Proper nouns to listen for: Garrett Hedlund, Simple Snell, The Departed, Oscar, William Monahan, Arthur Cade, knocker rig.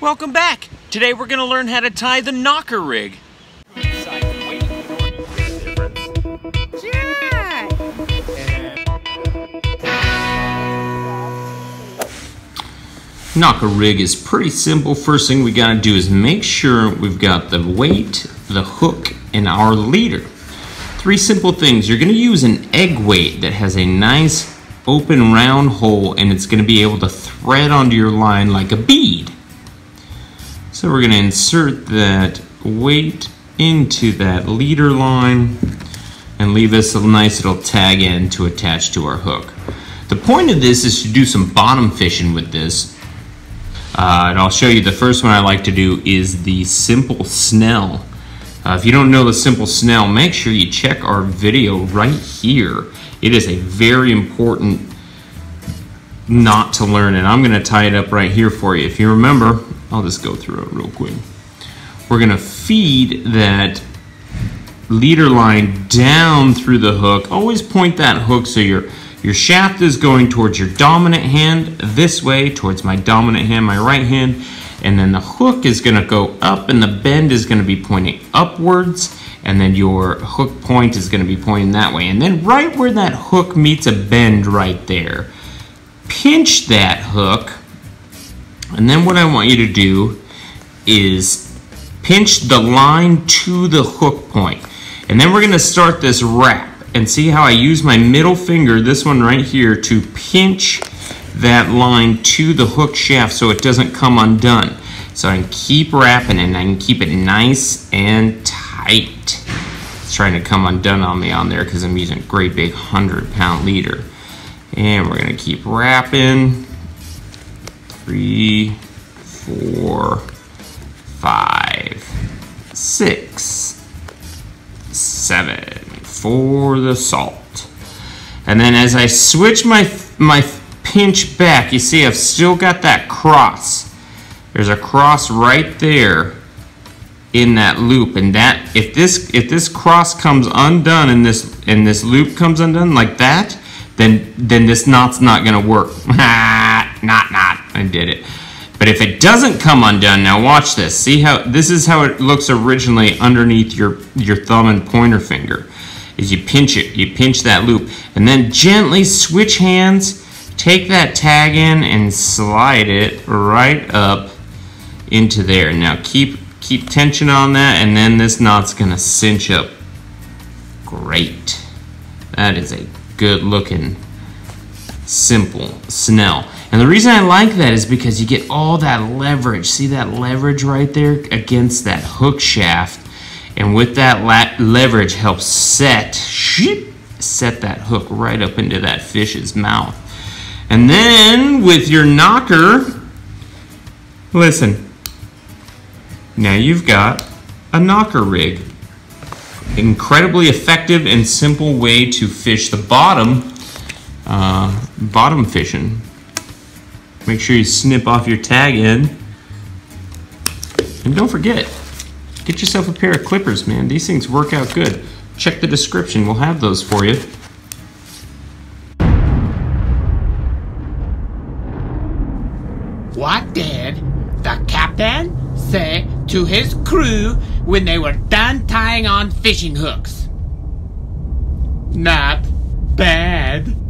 Welcome back! Today we're going to learn how to tie the knocker rig. Knocker rig is pretty simple. First thing we got to do is make sure we've got the weight, the hook, and our leader. Three simple things. You're going to use an egg weight that has a nice open round hole, and it's going to be able to thread onto your line like a bead. So we're going to insert that weight into that leader line and leave us a nice little tag end to attach to our hook. The point of this is to do some bottom fishing with this. And I'll show you the first one I like to do is the Simple Snell. If you don't know the Simple Snell, make sure you check our video right here. It is a very important knot to learn, and I'm going to tie it up right here for you. If you remember, I'll just go through it real quick. We're going to feed that leader line down through the hook. Always point that hook so your shaft is going towards your dominant hand, this way, towards my dominant hand, my right hand, and then the hook is gonna go up and the bend is gonna be pointing upwards, and then your hook point is gonna be pointing that way. And then right where that hook meets a bend right there, pinch that hook, and then what I want you to do is pinch the line to the hook point. And then we're gonna start this wrap. And see how I use my middle finger, this one right here, to pinch that line to the hook shaft so it doesn't come undone. So I can keep wrapping it and I can keep it nice and tight. It's trying to come undone on me on there because I'm using a great big 100-pound leader. And we're gonna keep wrapping. 3, 4, 5, 6, 7. For the salt. And then as I switch my pinch back, you see I've still got that cross. There's a cross right there in that loop, and that if this cross comes undone and this loop comes undone like that, then this knot's not gonna work. Knot. I did it. But if it doesn't come undone, now watch this. See how this is how it looks originally underneath your thumb and pointer finger. Is you pinch it, you pinch that loop, and then gently switch hands, take that tag in and slide it right up into there. Now keep tension on that, and then this knot's gonna cinch up. Great. That is a good looking Simple Snell. And the reason I like that is because you get all that leverage. See that leverage right there against that hook shaft? And with that leverage helps set that hook right up into that fish's mouth. And then with your knocker, listen, now you've got a knocker rig. Incredibly effective and simple way to fish the bottom, bottom fishing. Make sure you snip off your tag end. And don't forget, get yourself a pair of clippers, man. These things work out good. Check the description. We'll have those for you. What did the captain say to his crew when they were done tying on fishing hooks? Not bad.